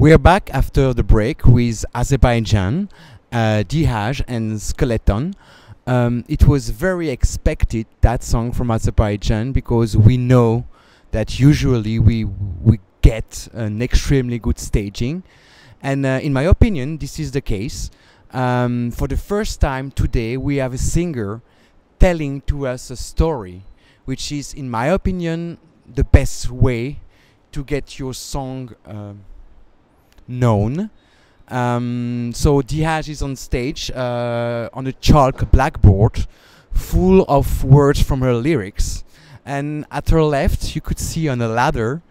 We are back after the break with Azerbaijan, Dihaj and Skeleton. It was very expected, that song from Azerbaijan, because we know that usually we get an extremely good staging. And in my opinion, this is the case. For the first time today, we have a singer telling to us a story, which is, in my opinion, the best way to get your song known. So Dihaj is on stage on a chalk blackboard full of words from her lyrics, and at her left you could see on a ladder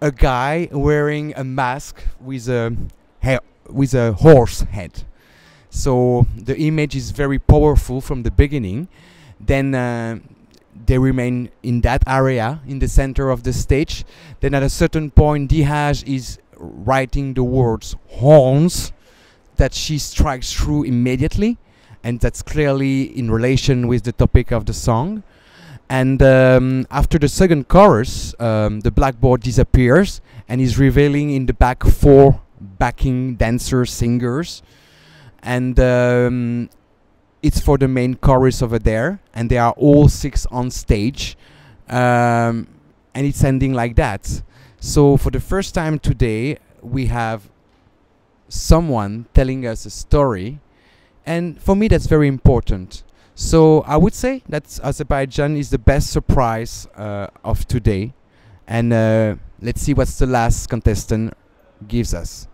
a guy wearing a mask with a horse head. So the image is very powerful from the beginning. Then they remain in that area, in the center of the stage. Then at a certain point, Dihaj is writing the words horns that she strikes through immediately. And that's clearly in relation with the topic of the song. And after the second chorus, the blackboard disappears and is revealing in the back 4 backing dancers, singers. And it's for the main chorus over there, and they are all 6 on stage, and it's ending like that. So for the first time today, we have someone telling us a story, and for me that's very important. So I would say that Azerbaijan is the best surprise of today, and let's see what's the last contestant gives us.